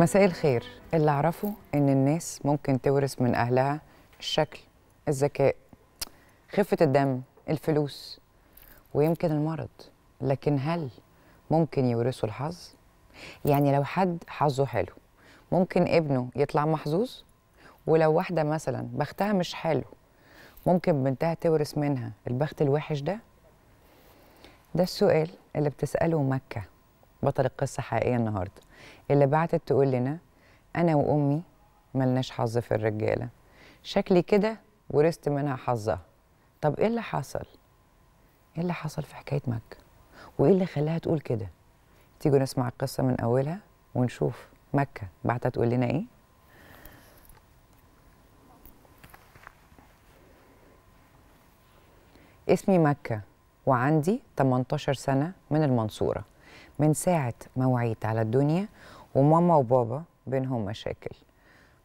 مساء الخير. اللي اعرفه ان الناس ممكن تورث من اهلها الشكل، الذكاء، خفة الدم، الفلوس، ويمكن المرض، لكن هل ممكن يورثوا الحظ؟ يعني لو حد حظه حلو ممكن ابنه يطلع محظوظ، ولو واحدة مثلا بختها مش حلو ممكن بنتها تورث منها البخت الوحش ده؟ ده السؤال اللي بتسأله مكة، بطل القصة حقيقية النهاردة، اللي بعتت تقول لنا أنا وأمي ملناش حظ في الرجالة، شكلي كده ورثت منها حظها. طب إيه اللي حصل؟ إيه اللي حصل في حكاية مكة؟ وإيه اللي خلاها تقول كده؟ تيجوا نسمع القصة من أولها ونشوف مكة بعتت تقول لنا إيه؟ اسمي مكة وعندي 18 سنة، من المنصورة. من ساعة ما وعيت على الدنيا وماما وبابا بينهم مشاكل،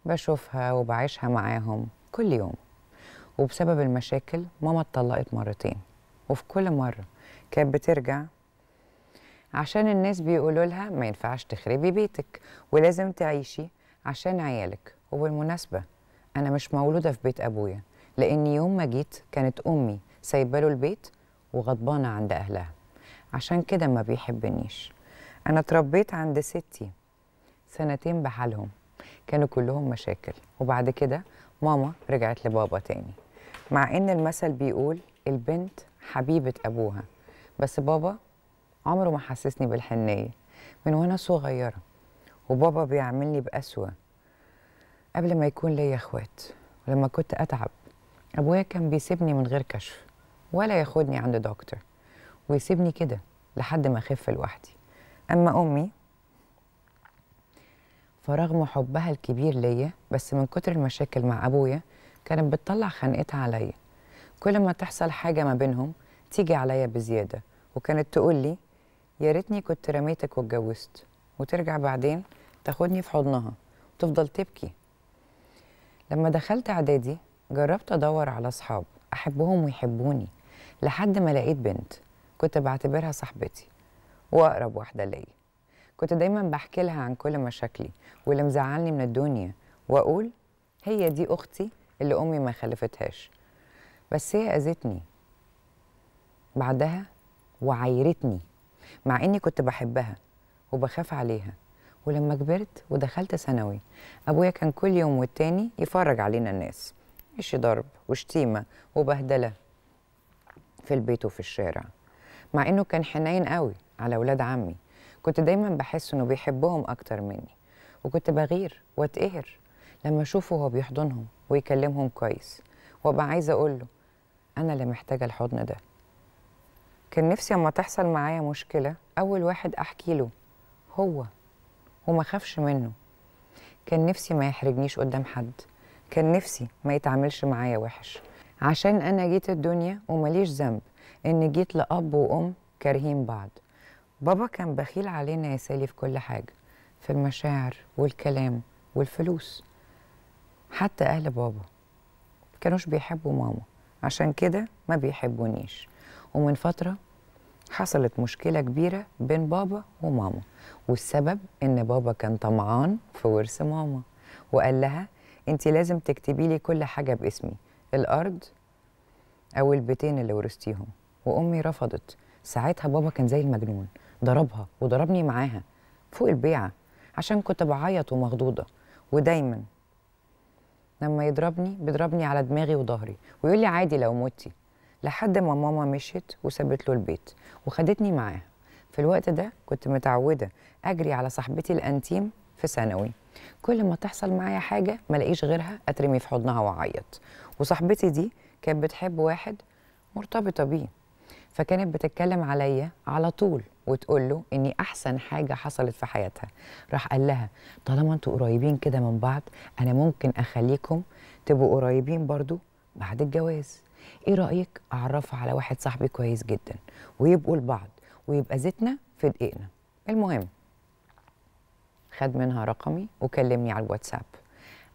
بشوفها وبعيشها معاهم كل يوم، وبسبب المشاكل ماما اتطلقت مرتين، وفي كل مرة كانت بترجع عشان الناس بيقولوا لها ما ينفعش تخربي بيتك ولازم تعيشي عشان عيالك. وبالمناسبة أنا مش مولودة في بيت أبويا، لأن يوم ما جيت كانت أمي سايباله البيت وغضبانة عند أهلها، عشان كده ما بيحبنيش. أنا اتربيت عند ستي سنتين بحالهم، كانوا كلهم مشاكل، وبعد كده ماما رجعت لبابا تاني، مع إن المثل بيقول البنت حبيبة أبوها، بس بابا عمره ما حسسني بالحنية من وأنا صغيرة، وبابا بيعملني بأسوأ قبل ما يكون ليا إخوات. ولما كنت أتعب أبويا كان بيسيبني من غير كشف ولا ياخدني عند دكتور، ويسيبني كده لحد ما أخف لوحدي. أما أمي فرغم حبها الكبير ليا، بس من كتر المشاكل مع أبويا كانت بتطلع خنقتها عليا، كل ما تحصل حاجة ما بينهم تيجي عليا بزيادة، وكانت تقول لي يا ريتني كنت رميتك واتجوزت، وترجع بعدين تاخدني في حضنها وتفضل تبكي. لما دخلت إعدادي جربت أدور على أصحاب أحبهم ويحبوني، لحد ما لقيت بنت كنت بعتبرها صاحبتي وأقرب واحدة ليا. كنت دايما بحكي لها عن كل مشاكلي واللي مزعلني من الدنيا، وأقول هي دي أختي اللي أمي ما خلفتهاش، بس هي أذتني بعدها وعايرتني، مع إني كنت بحبها وبخاف عليها. ولما كبرت ودخلت ثانوي أبويا كان كل يوم والتاني يفرج علينا الناس، مش ضرب وشتيمة وبهدلة في البيت وفي الشارع، مع إنه كان حنين قوي على أولاد عمي. كنت دايما بحس إنه بيحبهم أكتر مني، وكنت بغير واتقهر لما أشوفه هو بيحضنهم ويكلمهم كويس، وأبقى عايزة أقوله أنا اللي محتاجة الحضن ده. كان نفسي أما تحصل معايا مشكلة أول واحد أحكي له هو، وما خافش منه. كان نفسي ما يحرجنيش قدام حد، كان نفسي ما يتعاملش معايا وحش، عشان أنا جيت الدنيا ومليش ذنب إن جيت لأب وأم كارهين بعض. بابا كان بخيل علينا يا سالي في كل حاجة، في المشاعر والكلام والفلوس. حتى أهل بابا كانوش بيحبوا ماما، عشان كده ما بيحبونيش. ومن فترة حصلت مشكلة كبيرة بين بابا وماما، والسبب إن بابا كان طمعان في ورث ماما، وقال لها أنت لازم تكتبي لي كل حاجة باسمي، الأرض أو البيتين اللي ورثتيهم. وأمي رفضت. ساعتها بابا كان زي المجنون، ضربها وضربني معاها فوق البيعة، عشان كنت بعيط ومخضوضة، ودايما لما يضربني بيضربني على دماغي وظهري ويقول لي عادي لو متي، لحد ما ماما مشيت وسابت له البيت وخدتني معاها. في الوقت ده كنت متعودة أجري على صاحبتي الأنتيم في ثانوي، كل ما تحصل معايا حاجة ما لاقيش غيرها أترمي في حضنها وأعيط. وصاحبتي دي كانت بتحب واحد مرتبطة بيه، فكانت بتتكلم عليا على طول وتقول له إني أحسن حاجة حصلت في حياتها. راح قال لها طالما أنتوا قريبين كده من بعض أنا ممكن أخليكم تبقوا قريبين برضو بعد الجواز، إيه رأيك أعرفها على واحد صاحبي كويس جدا ويبقوا لبعض ويبقى زيتنا في دقيقنا. المهم خد منها رقمي وكلمني على الواتساب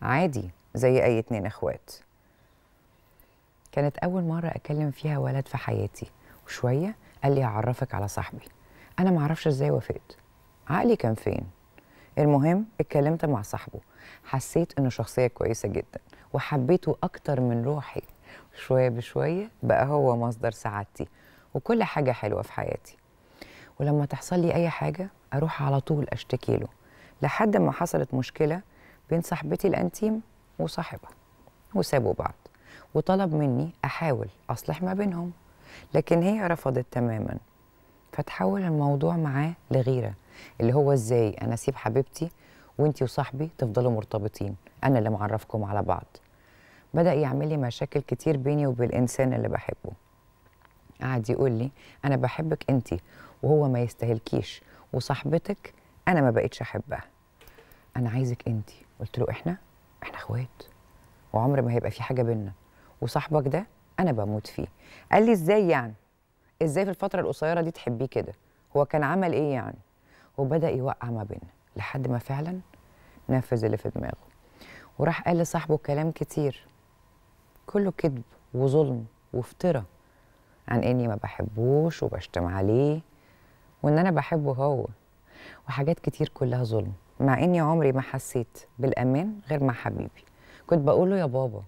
عادي زي أي اتنين إخوات. كانت أول مرة أكلم فيها ولد في حياتي، وشوية قال لي هعرفك على صاحبي. أنا معرفش إزاي وافقت، عقلي كان فين؟ المهم اتكلمت مع صاحبه، حسيت انه شخصيه كويسه جدا وحبيته اكتر من روحي. شويه بشويه بقى هو مصدر سعادتي وكل حاجه حلوه في حياتي، ولما تحصل لي اي حاجه اروح على طول اشتكي له، لحد ما حصلت مشكله بين صاحبتي الانتيم وصاحبها وسابوا بعض، وطلب مني احاول اصلح ما بينهم، لكن هي رفضت تماما. فتحول الموضوع معاه لغيره، اللي هو ازاي انا اسيب حبيبتي وانتي وصاحبي تفضلوا مرتبطين، انا اللي معرفكم على بعض. بدا يعمل لي مشاكل كتير بيني وبالانسان اللي بحبه. قعد يقول لي انا بحبك انتي وهو ما يستاهلكيش، وصاحبتك انا ما بقتش احبها، انا عايزك انتي. قلت له احنا اخوات وعمر ما هيبقى في حاجه بينا، وصاحبك ده انا بموت فيه. قال لي ازاي يعني؟ ازاي في الفتره القصيره دي تحبيه كده؟ هو كان عمل ايه يعني؟ وبدا يوقع ما بينا، لحد ما فعلا نفذ اللي في دماغه، وراح قال لصاحبه كلام كتير كله كذب وظلم وافتراء عن اني ما بحبوش وبشتم عليه وان انا بحبه هو، وحاجات كتير كلها ظلم، مع اني عمري ما حسيت بالامان غير مع حبيبي. كنت بقوله يا بابا.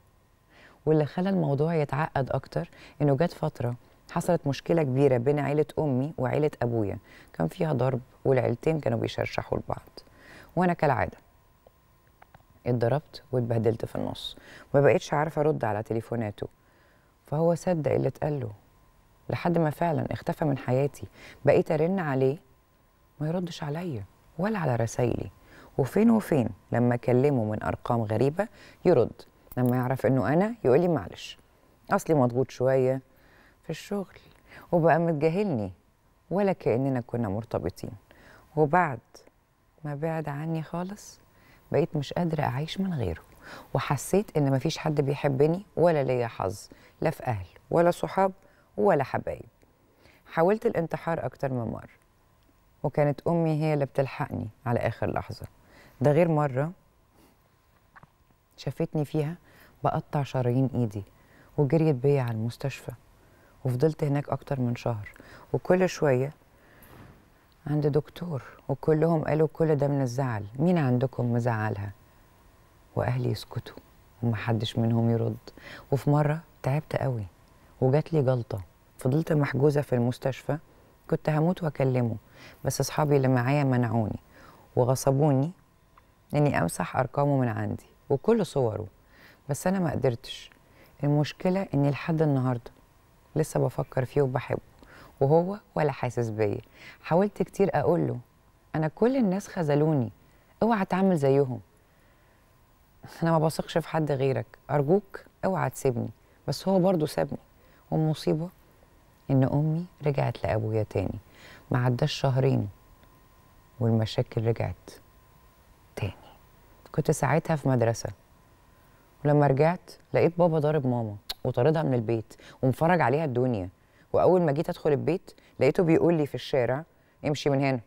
واللي خلى الموضوع يتعقد اكتر انه جت فتره حصلت مشكله كبيره بين عيله امي وعيله ابويا، كان فيها ضرب والعيلتين كانوا بيشرشحوا لبعض، وانا كالعاده اتضربت واتبهدلت في النص، ما بقتش عارفه ارد على تليفوناته. فهو صدق اللي اتقال له، لحد ما فعلا اختفى من حياتي. بقيت ارن عليه ما يردش عليا ولا على رسايلي، وفين لما اكلمه من ارقام غريبه يرد، لما يعرف انه انا يقول لي معلش اصلي مضغوط شويه في الشغل، وبقى متجاهلني ولا كأننا كنا مرتبطين. وبعد ما بعد عني خالص بقيت مش قادرة أعيش من غيره، وحسيت إن مفيش حد بيحبني ولا ليا حظ، لا في أهل ولا صحاب ولا حبايب. حاولت الانتحار أكتر من مرة، وكانت أمي هي اللي بتلحقني على آخر لحظة. ده غير مرة شافتني فيها بقطع شرايين إيدي وجريت بيا على المستشفى، وفضلت هناك أكتر من شهر، وكل شوية عند دكتور، وكلهم قالوا كل ده من الزعل، مين عندكم مزعلها؟ وأهلي يسكتوا ومحدش منهم يرد. وفي مرة تعبت قوي وجات لي جلطة، فضلت محجوزة في المستشفى، كنت هموت وأكلمه، بس أصحابي اللي معايا منعوني وغصبوني إني أمسح أرقامه من عندي وكل صوره، بس أنا ما قدرتش. المشكلة إني لحد النهاردة لسه بفكر فيه وبحبه، وهو ولا حاسس بيا. حاولت كتير اقول له انا كل الناس خذلوني، اوعى تعمل زيهم، انا ما بثقش في حد غيرك، ارجوك اوعى تسيبني، بس هو برضه سابني. والمصيبه ان امي رجعت لابويا تاني، ما عداش شهرين والمشاكل رجعت تاني. كنت ساعتها في مدرسه، ولما رجعت لقيت بابا ضارب ماما وطاردها من البيت ومفرج عليها الدنيا، واول ما جيت ادخل البيت لقيته بيقول لي في الشارع امشي من هنا،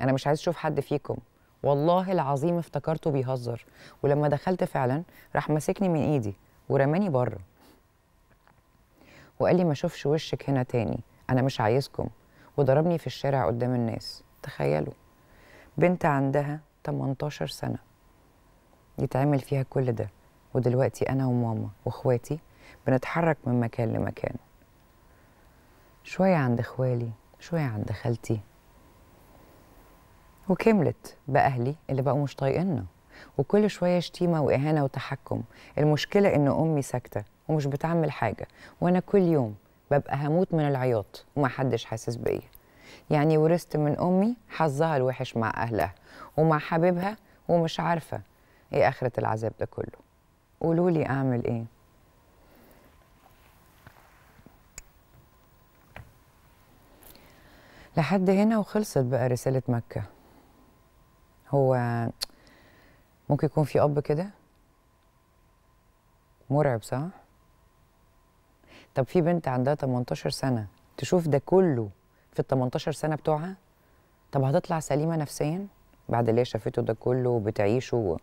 انا مش عايز اشوف حد فيكم. والله العظيم افتكرته بيهزر، ولما دخلت فعلا راح ماسكني من ايدي ورماني بره وقال لي ما اشوفش وشك هنا تاني، انا مش عايزكم، وضربني في الشارع قدام الناس. تخيلوا بنت عندها 18 سنه يتعمل فيها كل ده، ودلوقتي انا وماما واخواتي بنتحرك من مكان لمكان، شوية عند اخوالي شوية عند خالتي، وكملت بأهلي اللي بقوا مش طايقيننا، وكل شوية شتيمة وإهانة وتحكم. المشكلة إن أمي ساكتة ومش بتعمل حاجة، وأنا كل يوم ببقى هموت من العياط ومحدش حاسس بيا. يعني ورثت من أمي حظها الوحش مع أهلها ومع حبيبها، ومش عارفة إيه آخرة العذاب ده كله. قولولي أعمل إيه؟ لحد هنا وخلصت بقى رسالة مكة. هو ممكن يكون في أب كده؟ مرعب صح؟ طب في بنت عندها 18 سنة تشوف ده كله في ال 18 سنة بتوعها؟ طب هتطلع سليمة نفسيا بعد اللي هي شافته ده كله وبتعيشه؟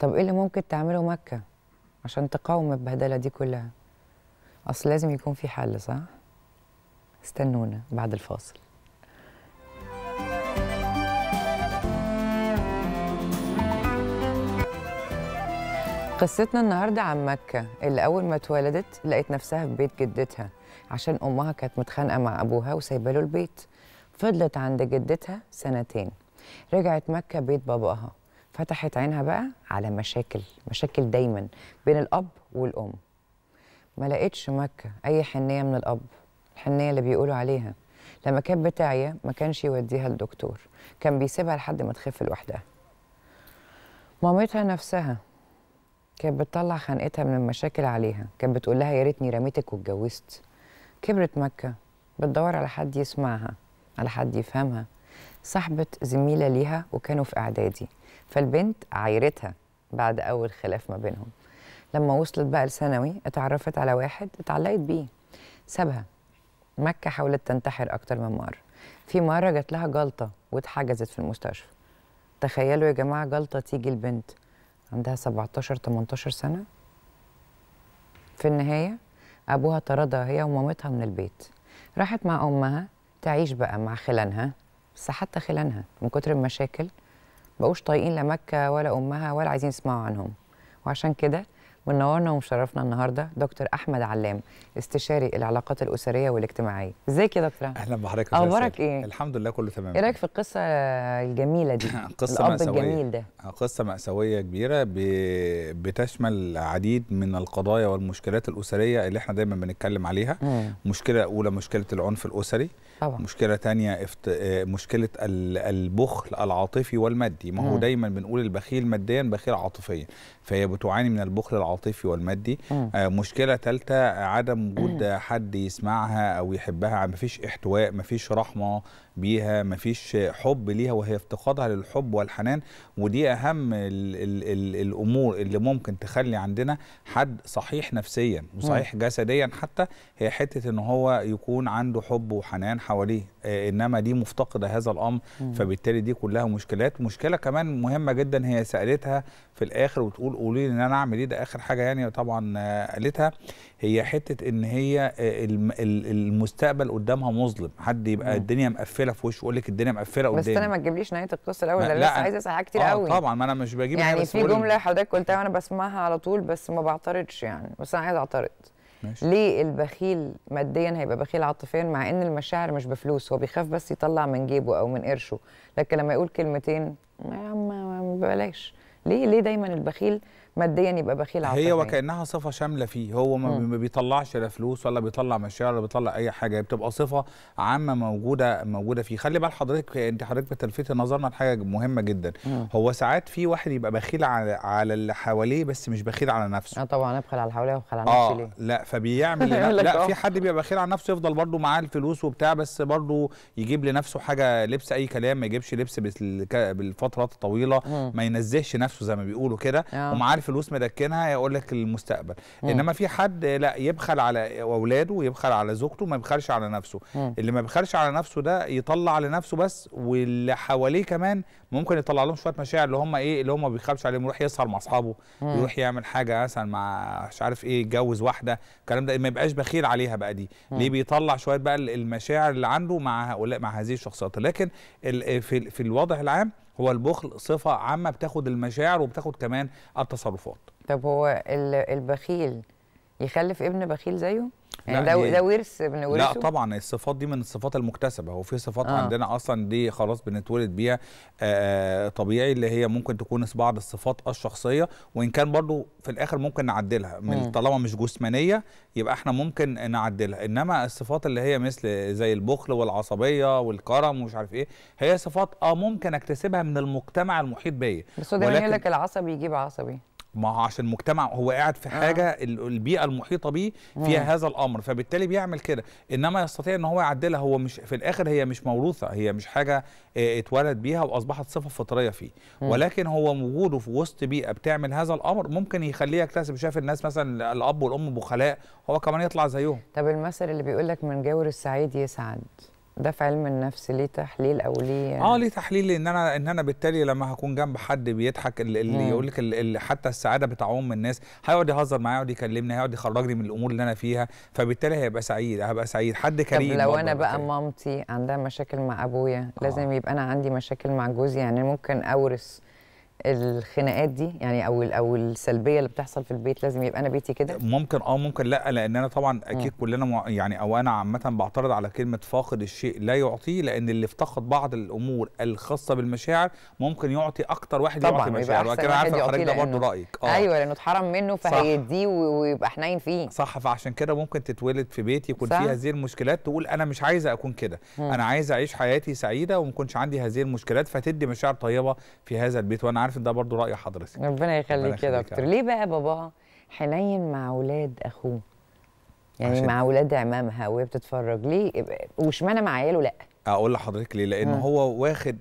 طب إيه اللي ممكن تعمله مكة عشان تقاوم البهدلة دي كلها؟ أصل لازم يكون في حل صح؟ استنونا بعد الفاصل. قصتنا النهارده عن مكة اللي أول ما اتولدت لقيت نفسها في بيت جدتها عشان أمها كانت متخانقة مع أبوها وسايبة له البيت. فضلت عند جدتها سنتين. رجعت مكة بيت باباها، فتحت عينها بقى على مشاكل دايما بين الأب والأم. ما لقيتش مكة أي حنية من الأب، الحنية اللي بيقولوا عليها. لما كانت بتاعية ما كانش يوديها للدكتور، كان بيسيبها لحد ما تخف لوحدها. مامتها نفسها كانت بتطلع خنقتها من المشاكل عليها، كانت بتقول لها يا ريتني رميتك واتجوزت. كبرت مكة بتدور على حد يسمعها، على حد يفهمها. صاحبت زميلة ليها وكانوا في إعدادي، فالبنت عايرتها بعد أول خلاف ما بينهم. لما وصلت بقى لثانوي اتعرفت على واحد اتعلقت بيه، سابها. مكة حاولت تنتحر أكتر من مرة. في مرة جات لها جلطة واتحجزت في المستشفى. تخيلوا يا جماعة، جلطة تيجي البنت عندها 17-18 سنة. في النهاية أبوها طردها هي ومامتها من البيت، راحت مع أمها تعيش بقى مع خلانها. بس حتى خلانها من كتر المشاكل بقوش طايقين لا مكة ولا أمها ولا عايزين يسمعوا عنهم. وعشان كده منورنا ومشرفنا النهارده دكتور أحمد علام، استشاري العلاقات الأسرية والاجتماعية. ازيك يا دكتور؟ أهلا بحضرتك. أخبارك إيه؟ الحمد لله كله تمام. إيه رأيك في القصة الجميلة دي؟ قصة مأساوية. الأب الجميل ده. قصة مأساوية كبيرة بتشمل عديد من القضايا والمشكلات الأسرية اللي احنا دايما بنتكلم عليها. مشكلة أولى مشكلة العنف الأسري. طبعا. مشكلة تانية مشكلة البخل العاطفي والمادي. ما هو دايما بنقول البخيل ماديا بخيل عاطفيا، فهي بتعاني من البخل العاطفي والمادي. مشكلة ثالثة عدم وجود حد يسمعها أو يحبها، مفيش احتواء، مفيش رحمة بيها، مفيش حب ليها، وهي افتقادها للحب والحنان. ودي أهم الأمور اللي ممكن تخلي عندنا حد صحيح نفسيا وصحيح جسديا حتى، هي حتة إن هو يكون عنده حب وحنان حواليه، إنما دي مفتقدة هذا الأمر. فبالتالي دي كلها مشكلات. مشكلة كمان مهمة جدا هي سألتها في الآخر وتقول قولي لي إن أنا أعمل إيه، ده آخر حاجة يعني طبعا قالتها، هي حتة إن هي المستقبل قدامها مظلم. حد يبقى الدنيا مقفلة في وشه يقول لك الدنيا مقفلة قدامي. بس أنا ما تجيبليش نهاية القصة الأول، أنا لسه عايزة أسأل حاجات كتير قوي. طبعا ما أنا مش بجيب يعني بس في جملة حضرتك قلتها وأنا بسمعها على طول بس ما بعترضش يعني، بس أنا عايزة أعترض. ماشي. ليه البخيل ماديا هيبقى بخيل عاطفيا مع ان المشاعر مش بفلوس؟ هو بيخاف بس يطلع من جيبه او من قرشه، لكن لما يقول كلمتين يا عم بلاش. ليه دايما البخيل ماديا يبقى بخيل عاطفيا؟ هي وكانها صفه شامله فيه، هو ما بيطلعش لا فلوس ولا بيطلع مشاعر ولا بيطلع اي حاجه، بتبقى صفه عامه موجوده فيه. خلي بال حضرتك، انت حضرتك بتلفت نظرنا لحاجه مهمه جدا. هو ساعات في واحد يبقى بخيل على اللي حواليه بس مش بخيل على نفسه. طبعا ابخل على اللي حواليه وابخل على نفسي ليه؟ لا فبيعمل لا في حد بيبقى بخيل على نفسه، يفضل برضه معاه الفلوس وبتاع بس برضه يجيب لنفسه حاجه لبس اي كلام، ما يجيبش لبس بالفترات الطويله، ما ينزهش نفسه زي ما بيقولوا كده، ومعاه الفلوس مدكنها يقول لك المستقبل. انما في حد لا يبخل على اولاده، يبخل على زوجته، ما يبخلش على نفسه. اللي ما بيبخلش على نفسه ده يطلع لنفسه بس، واللي حواليه كمان ممكن يطلع لهم شويه مشاعر اللي هم ما بيخافش عليهم، يروح يسهر مع اصحابه، يروح يعمل حاجه مثلا مع مش عارف ايه، يتجوز واحده، الكلام ده ما يبقاش بخيل عليها بقى. دي ليه بيطلع شويه بقى المشاعر اللي عنده مع هؤلاء، مع هذه الشخصيات. لكن في الوضع العام هو البخل صفة عامة بتاخد المشاعر وبتاخد كمان التصرفات. طب هو البخيل يخلف ابن بخيل زيه؟ يعني ده ورث من ورثه؟ لا طبعا، الصفات دي من الصفات المكتسبه، وفي صفات عندنا اصلا دي خلاص بنتولد بيها طبيعي، اللي هي ممكن تكون بعض الصفات الشخصيه، وان كان برضو في الاخر ممكن نعدلها طالما مش جسمانيه يبقى احنا ممكن نعدلها. انما الصفات اللي هي مثل زي البخل والعصبيه والكرم ومش عارف ايه، هي صفات ممكن اكتسبها من المجتمع المحيط بيا. بس هو دايما يقول لك العصبي يجيب عصبي. ما هو عشان المجتمع هو قاعد في حاجه البيئه المحيطه بيه فيها هذا الامر، فبالتالي بيعمل كده، انما يستطيع ان هو يعدلها. هو مش في الاخر، هي مش موروثه، هي مش حاجه اتولد بيها واصبحت صفه فطريه فيه. ولكن هو وجوده في وسط بيئه بتعمل هذا الامر ممكن يخليه يكتسب. شاف الناس مثلا الاب والام بخلاء، هو كمان يطلع زيهم. طب المثل اللي بيقول لك من جاور السعيد يسعد، ده في علم النفس ليه تحليل او ليه؟ ليه تحليل، لان انا بالتالي لما هكون جنب حد بيضحك، اللي يقول لك حتى السعاده بتعوم الناس، هيقعد يهزر معايا، يقعد يكلمني، هيقعد يخرجني من الامور اللي انا فيها، فبالتالي هيبقى سعيد، هبقى سعيد. حد كريم. طب لو انا بقى مامتي عندها مشاكل مع ابويا، لازم يبقى انا عندي مشاكل مع جوزي؟ يعني ممكن اورث الخناقات دي يعني او السلبيه اللي بتحصل في البيت؟ لازم يبقى انا بيتي كده؟ ممكن ممكن لا، لان انا طبعا اكيد كلنا يعني او انا عامه بعترض على كلمه فاقد الشيء لا يعطيه، لان اللي افتقد بعض الامور الخاصه بالمشاعر ممكن يعطي اكتر واحد يعطي مشاعر، وكده عارف الخارج ده برضه رايك. ايوه، لانه اتحرم منه فهيديه ويبقى حنين فيه. صح، فعشان كده ممكن تتولد في بيت يكون فيه هذه المشكلات، تقول انا مش عايزه اكون كده، انا عايزه اعيش حياتي سعيده وما يكونش عندي هذه المشكلات، فتدي مشاعر طيبه في هذا البيت. وانا عارف ده برضو رأي حضرتك. ربنا يخليك يا دكتور. ليه بقى باباها حنين مع اولاد اخوه؟ يعني مع اولاد عمامها وهي بتتفرج، ليه واشمعنى مع عياله لا؟ اقول لحضرتك ليه، لان هو واخد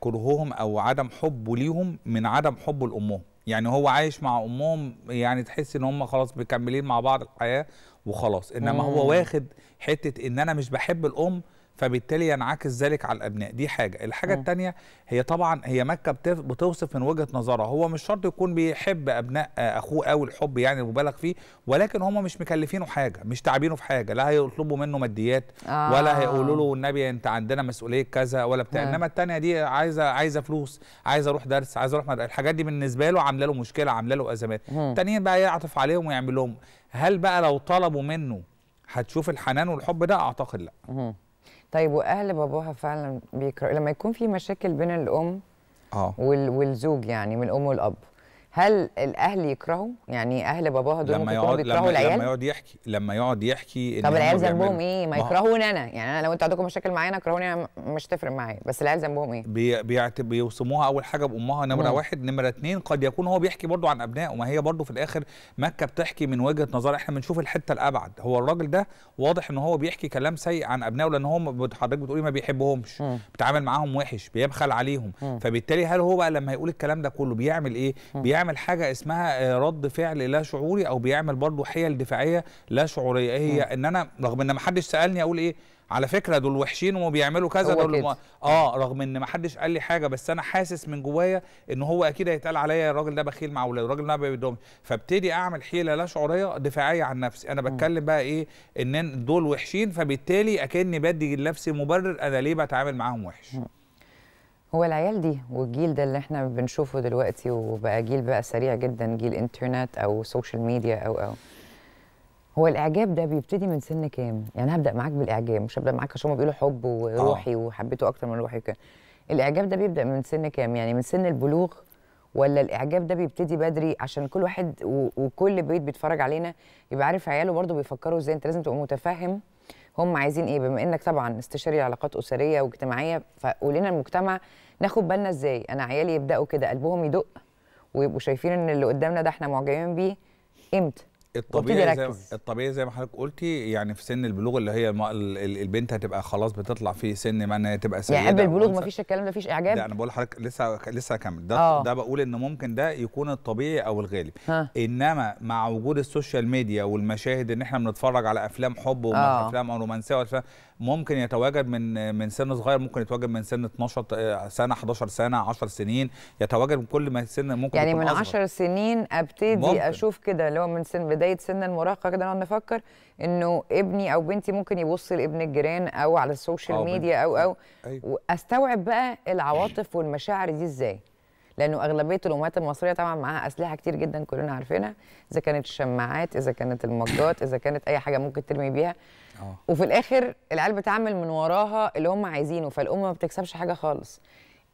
كرههم او عدم حبه ليهم من عدم حبه لامهم. يعني هو عايش مع امهم، يعني تحس ان هم خلاص مكملين مع بعض الحياه وخلاص، انما هو واخد حته ان انا مش بحب الام، فبالتالي ينعكس ذلك على الابناء. دي حاجه. الحاجه الثانيه، هي طبعا هي مكه بتوصف من وجهه نظرها، هو مش شرط يكون بيحب ابناء اخوه قوي الحب يعني المبالغ فيه، ولكن هم مش مكلفينه حاجه، مش تعبينه في حاجه، لا هيطلبوا منه ماديات ولا هيقولوا له والنبي انت عندنا مسؤوليه كذا ولا بتاع. انما الثانيه دي عايزه فلوس، عايزه اروح درس، عايزه اروح الحاجات دي بالنسبه له عامله له مشكله، عامله له ازمات. الثانيين بقى يعطف عليهم ويعمل لهم. هل بقى لو طلبوا منه هتشوف الحنان والحب ده؟ اعتقد لا. طيب، واهل باباها فعلا بيكرهوا لما يكون في مشاكل بين الام والزوج، يعني من الام والاب، هل الاهل يكرهوا؟ يعني اهل باباها دول ممكن يكونوا بيكرهوا العيال لما يقعد يحكي. طب العيال ذنبهم ايه؟ ما يكرهون انا، يعني انا لو انتوا عندكم مشاكل معايا كرهوني انا مش تفرق معايا، بس العيال ذنبهم ايه؟ بيوصموها اول حاجه بامها، نمره واحد. نمره اثنين، قد يكون هو بيحكي برضه عن ابنائه، وما هي برضه في الاخر مكه بتحكي من وجهه نظرها، احنا بنشوف الحته الابعد. هو الراجل ده واضح ان هو بيحكي كلام سيء عن ابنائه، لان هو حضرتك بتقولي ما بيحبهمش، بيتعامل معاهم وحش، بيبخل عليهم، فبالتالي هل هو بقى لما يقول الكلام ده كله بيعمل ايه؟ بيعمل حاجه اسمها رد فعل لا شعوري، او بيعمل برضه حيل دفاعيه لا شعوريه. هي ان انا رغم ان ما حدش سالني اقول ايه على فكره دول وحشين وبيعملوا كذا، دول رغم ان ما حدش قال لي حاجه، بس انا حاسس من جوايا ان هو اكيد هيتقال عليا الراجل ده بخيل مع اولاده، الراجل ده ما بيدومش، فابتدي اعمل حيله لا شعوريه دفاعيه عن نفسي. انا بتكلم بقى ايه ان دول وحشين، فبالتالي اكني بدي لنفسي مبرر انا ليه بتعامل معاهم وحش. هو العيال دي والجيل ده اللي احنا بنشوفه دلوقتي، وبقى جيل بقى سريع جدا، جيل انترنت او سوشيال ميديا او هو الاعجاب ده بيبتدي من سن كام؟ يعني هبدا معاك بالاعجاب، مش هبدا معاك عشان هم بيقولوا حب وروحي وحبيته اكتر من روحي وكده. الاعجاب ده بيبدا من سن كام؟ يعني من سن البلوغ، ولا الاعجاب ده بيبتدي بدري؟ عشان كل واحد وكل بيت بيتفرج علينا يبقى عارف عياله برضه بيفكروا ازاي. انت لازم تبقى متفهم هم عايزين ايه، بما انك طبعا استشاري علاقات اسريه واجتماعيه، فقول لنا المجتمع ناخد بالنا ازاي انا عيالي يبداوا كده قلبهم يدق ويبقوا شايفين ان اللي قدامنا ده احنا معجبين بيه امتى؟ الطبيعي زي ما حضرتك قلتي، يعني في سن البلوغ اللي هي البنت هتبقى خلاص بتطلع في سن ما انها تبقى سيده. يعني قبل البلوغ مفيش الكلام ده، مفيش اعجاب؟ لا، انا بقول لحضرتك لسه هكمل ده. ده بقول ان ممكن ده يكون الطبيعي او الغالب، انما مع وجود السوشيال ميديا والمشاهد ان احنا بنتفرج على افلام حب وافلام رومانسيه وافلام، ممكن يتواجد من سن صغير، ممكن يتواجد من سن 12 سنه، 11 سنه، 10 سنين، يتواجد من كل ما سن ممكن، يعني من 10 سنين ابتدي اشوف كده، اللي هو من سن بدايه سن المراهقه كده نقعد نفكر انه ابني او بنتي ممكن يبص لابن الجيران او على السوشيال ميديا او واستوعب بقى العواطف والمشاعر دي ازاي؟ لانه اغلبيه الامهات المصريه طبعا معاها اسلحه كتير جدا كلنا عارفينها، اذا كانت الشماعات، اذا كانت المجات، اذا كانت اي حاجه ممكن ترمي بيها، وفي الاخر العيال بتعمل من وراها اللي هم عايزينه، فالام ما بتكسبش حاجه خالص.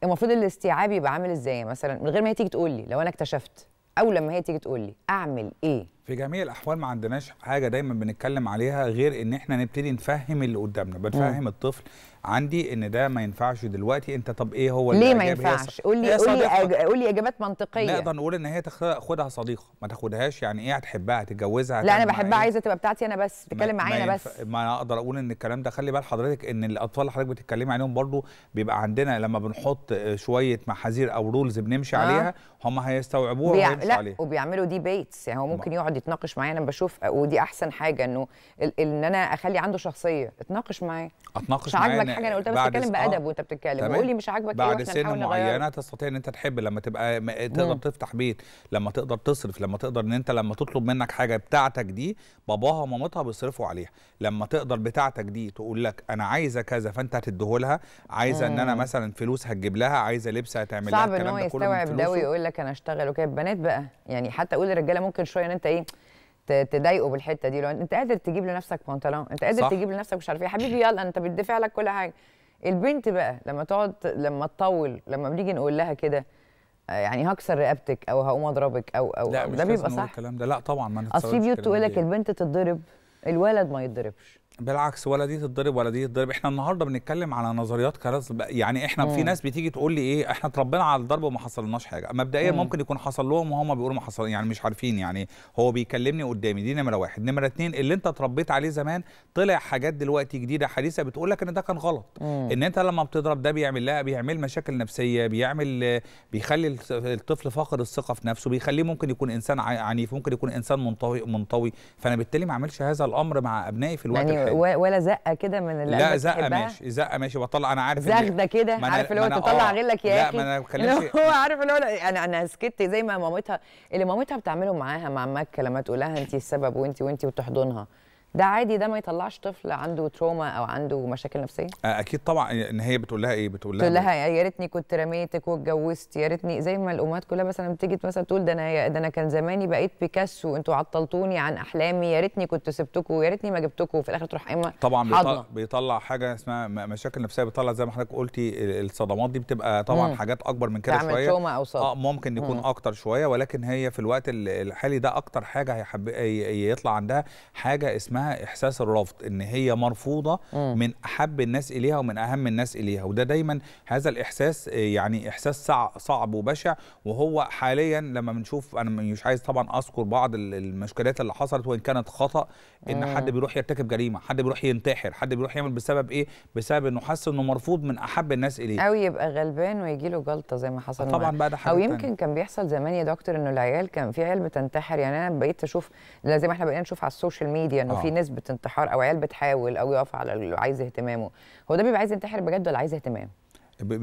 المفروض الاستيعاب يبقى عامل ازاي؟ مثلا من غير ما هي تيجي تقول لي، لو انا اكتشفت او لما هي تيجي تقول لي اعمل ايه؟ في جميع الاحوال ما عندناش حاجه دايما بنتكلم عليها غير ان احنا نبتدي نفهم اللي قدامنا. بنفهم الطفل عندي ان ده ما ينفعش دلوقتي، انت طب ايه هو اللي ليه ما ينفعش؟ قول لي اجابات منطقيه. نقدر نقول ان هي تاخدها صديقه، ما تاخدهاش يعني ايه هتحبها هتتجوزها. لا، انا بحبها عايزه تبقى بتاعتي انا بس، تتكلم معايا انا بس. ما انا اقدر اقول ان الكلام ده، خلي بال حضرتك ان الاطفال اللي حضرتك بتتكلمي عليهم برضو بيبقى عندنا لما بنحط شويه محاذير او رولز بنمشي عليها، هم هيستوعبوها ويمشوا عليها. لا، وبيعملوا دي بيتس، يعني هو ممكن يقعد بيتناقش معايا انا بشوف، ودي احسن حاجه انه ان انا اخلي عنده شخصيه اتناقش معاه. اتناقش معاه مش عاجبك حاجه انا قلتها بس اتكلم بادب وانت بتتكلم، وقول لي مش عاجبك ايه بعد سن معينه تستطيع ان انت تحب، لما تبقى تقدر تفتح بيت، لما تقدر تصرف، لما تقدر ان انت لما تطلب منك حاجه بتاعتك دي باباها ومامتها بيصرفوا عليها، لما تقدر بتاعتك دي تقول لك انا عايزه كذا فانت هتديهولها، عايزه ان انا مثلا فلوس هتجيب لها، عايزه لبس هتعمل لها، الكلام ده كله صعب ان هو يقول لك انا اشتغل وكده. البنات بقى يعني حتى اقول للرجاله ممكن شويه ان انت ايه تضايقه بالحته دي، لو انت قادر تجيب لنفسك بنطلون، انت قادر تجيب لنفسك مش عارف ايه، حبيبي يلا انت بتدفع لك كل حاجه. البنت بقى لما تقعد لما تطول، لما بنيجي نقول لها كده يعني هكسر رقبتك او هقوم اضربك او لا، ده بيبقى صح الكلام ده؟ لا طبعا ما نتصورش. اصل في بيوت تقول لك البنت تتضرب الولد ما يتضربش، بالعكس ولا دي تتضرب ولا دي تتضرب. احنا النهارده بنتكلم على نظريات كراس يعني احنا في ناس بتيجي تقول لي ايه احنا اتربينا على الضرب وما حصلناش حاجه. مبدئيا ممكن يكون حصل لهم وهم بيقولوا ما حصل، يعني مش عارفين، يعني هو بيكلمني قدامي، دي نمره واحد. نمره اتنين، اللي انت اتربيت عليه زمان طلع حاجات دلوقتي جديده حديثه بتقول لك ان ده كان غلط، ان انت لما بتضرب ده بيعمل لها بيعمل مشاكل نفسيه، بيخلي الطفل فاقد الثقه في نفسه، بيخليه ممكن يكون انسان عنيف، ممكن يكون انسان منطوي. فانا بالتالي ما اعملش هذا الامر مع ابنائي في الوقت الحالي. ولا زقه كده من اللي لا زقه ماشي، زقه ماشي بطلع انا عارف زغده كده، عارف اللي هو تطلع غلك يا اخي، لا ما انا بتكلمش هو عارف اللي هو انا سكت زي ما مامتها اللي مامتها بتعمله معاها مع مكه لما تقول لها انت السبب وانت وتحضنها، ده عادي، ده ما يطلعش طفل عنده تروما او عنده مشاكل نفسيه. اكيد طبعا. ان هي بتقول لها ايه؟ بتقول لها يا ريتني كنت رميتك واتجوزت، يا ريتني، زي ما الامهات كلها مثلا بتيجي مثلا تقول ده انا كان زماني بقيت بيكاسو، انتوا عطلتوني عن احلامي، يا ريتني كنت سبتكم، يا ريتني ما جبتكم، وفي الاخر تروح قايمه طبعا بيطلع حاجه اسمها مشاكل نفسيه، بيطلع زي ما حضرتك قلتي الصدمات دي بتبقى طبعا حاجات اكبر من كده شويه، تروما او صدمه ممكن يكون اكتر شويه، ولكن هي في الوقت الحالي ده اكتر حاجه يطلع عندها حاجه اسمها احساس الرفض، ان هي مرفوضه من احب الناس اليها ومن اهم الناس اليها، وده دايما هذا الاحساس يعني احساس صعب وبشع. وهو حاليا لما بنشوف، انا مش عايز طبعا اذكر بعض المشكلات اللي حصلت وان كانت خطا، ان حد بيروح يرتكب جريمه، حد بيروح ينتحر، حد بيروح يعمل بسبب ايه؟ بسبب انه حس انه مرفوض من احب الناس اليه، او يبقى غلبان ويجي له جلطه زي ما حصل طبعا بقى، ده حاجه تانية. او يمكن كان بيحصل زمان يا دكتور انه العيال كان في عيال بتنتحر، يعني انا بقيت اشوف زي ما احنا بقينا نشوف على السوشيال ميديا انه في نسبه انتحار، او عيال بتحاول او يقف على اللي عايز اهتمامه. هو ده بيبقى عايز ينتحر بجد ولا عايز اهتمام؟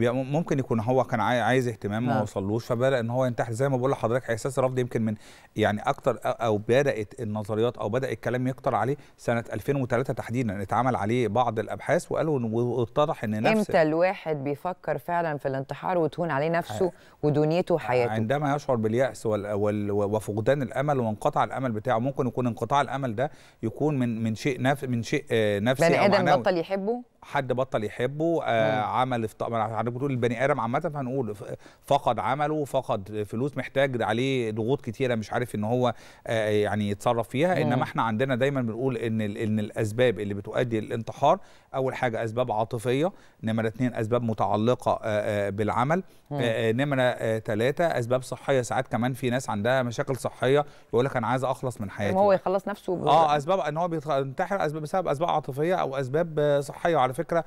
ممكن يكون هو كان عايز اهتمام ما وصلوش، فبدا ان هو ينتحر. زي ما بقول لحضرتك احساس الرفض يمكن من يعني اكتر، او بدات النظريات او بدا الكلام يكتر عليه سنه 2003 تحديدا، اتعمل عليه بعض الابحاث وقالوا واتضح ان نفس امتى الواحد بيفكر فعلا في الانتحار وتهون عليه نفسه ودنيته وحياته، عندما يشعر باليأس وفقدان الامل وانقطع الامل بتاعه. ممكن يكون انقطاع الامل ده يكون من شيء نفسي او معنوي، بني ادم بطل يحبه، حد بطل يحبه، عمل حضرتك بتقول البني ادم عامه، فهنقول فقد عمله، فقد فلوس، محتاج عليه ضغوط كتيره مش عارف ان هو يعني يتصرف فيها. انما احنا عندنا دايما بنقول ان الاسباب اللي بتؤدي للانتحار، اول حاجه اسباب عاطفيه، نمره اتنين اسباب متعلقه بالعمل، نمره تلاته اسباب صحيه. ساعات كمان في ناس عندها مشاكل صحيه يقول لك انا عايز اخلص من حياتي، هو يخلص نفسه اسباب ان هو بينتحر بسبب اسباب عاطفيه او اسباب صحيه. على فكره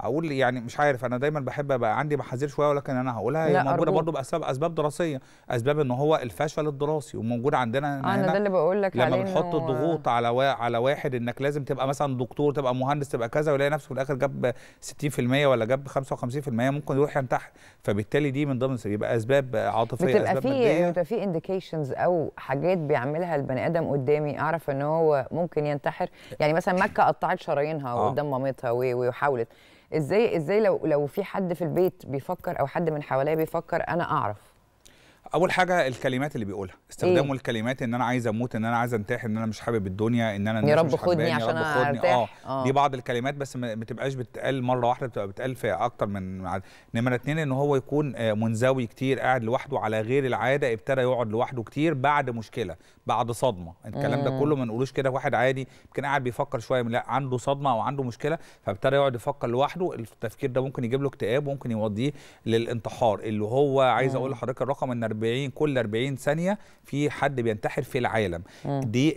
اقول يعني مش عارف، انا دايما بحب ابقى عندي بحذر شويه، ولكن انا هقولها هي موجوده برضه باسباب دراسيه، اسباب ان هو الفشل الدراسي، وموجود عندنا انا ده اللي بقول لك عليه، لما بنحط الضغوط على واحد انك لازم تبقى مثلا دكتور، تبقى مهندس، تبقى كذا، ويلاقي نفسه في الاخر جاب 60% ولا جاب 55%، ممكن يروح ينتحر. فبالتالي دي من ضمن يبقى اسباب عاطفيه، بتبقى في انديكيشنز او حاجات بيعملها البني ادم قدامي اعرف ان هو ممكن ينتحر. يعني مثلا مكه قطعت شرايينها قدام مامتها وحاولت ازاي لو في حد في البيت بيفكر او حد من حواليا بيفكر انا اعرف. اول حاجه الكلمات اللي بيقولها، استخدامه إيه؟ الكلمات ان انا عايز اموت، ان انا عايز انتحر، ان انا مش حابب الدنيا، ان انا يا رب خدني عشان ارتاح. دي بعض الكلمات بس ما تبقاش بتقال مره واحده، بتبقى بتقال في اكتر من عدد. نمره اتنين ان هو يكون منزوي كتير، قاعد لوحده على غير العاده، ابتدى يقعد لوحده كتير بعد مشكله، بعد صدمه. الكلام ده كله ما نقولوش كده واحد عادي يمكن قاعد بيفكر شويه، لا عنده صدمه او عنده مشكله فابتدى يقعد يفكر لوحده. التفكير ده ممكن يجيب له اكتئاب وممكن يوديه للانتحار. اللي هو عايز اقول لحضرتك الرقم ان 40 كل 40 ثانيه في حد بينتحر في العالم. ده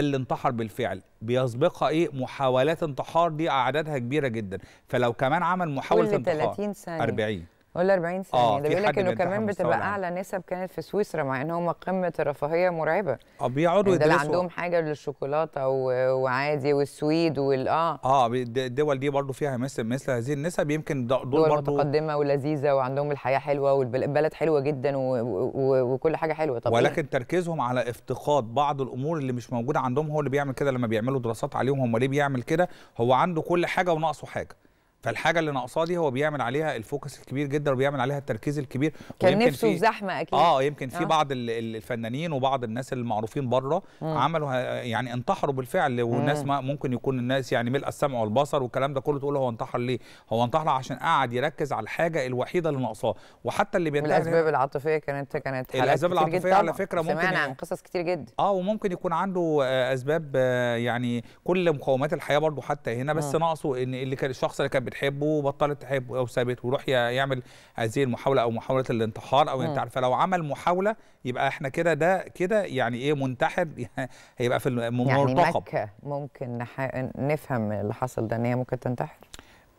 اللي انتحر بالفعل، بيسبقها ايه؟ محاولات انتحار، دي اعدادها كبيره جدا. فلو كمان عمل محاوله انتحار كل 30 ثانيه 40 ولا 40 ثانيه ده بيقول لك انه كمان بتبقى اعلى نسب كانت في سويسرا، مع ان هم قمه الرفاهيه مرعبه. بيقعدوا ده اللي عندهم حاجه للشوكولاته وعادي والسويد الدول دي برضو فيها مثل هذه النسب. يمكن دول برضو متقدمه ولذيذه وعندهم الحياه حلوه والبلد حلوه جدا وكل حاجه حلوه طبعا، ولكن تركيزهم على افتقاد بعض الامور اللي مش موجوده عندهم هو اللي بيعمل كده. لما بيعملوا دراسات عليهم هم ليه بيعمل كده، هو عنده كل حاجه وناقصه حاجه، فالحاجه اللي ناقصاه دي هو بيعمل عليها الفوكس الكبير جدا وبيعمل عليها التركيز الكبير. كان نفسه في زحمه اكيد. يمكن في بعض الفنانين وبعض الناس المعروفين بره عملوا يعني انتحروا بالفعل، والناس ما ممكن يكون الناس يعني ملء السمع والبصر والكلام ده كله تقول هو انتحر ليه؟ هو انتحر عشان قعد يركز على الحاجه الوحيده اللي ناقصاه. وحتى اللي بينتحر الاسباب العاطفيه كانت حالات الاسباب العاطفيه على فكره ممكن سمعنا عن قصص كتير جدا. وممكن يكون عنده اسباب يعني كل مقومات الحياه برضه حتى هنا، بس ناقصه ان اللي كان الشخص اللي كان بتحبه وبطلت تحبه او سابته ويروح يعمل هذه المحاوله او محاوله الانتحار او الانتحار. فلو عمل محاوله يبقى احنا كده ده كده يعني ايه منتحر، هيبقى في المرتقب. يعني مكه ممكن نفهم اللي حصل ده ان هي ممكن تنتحر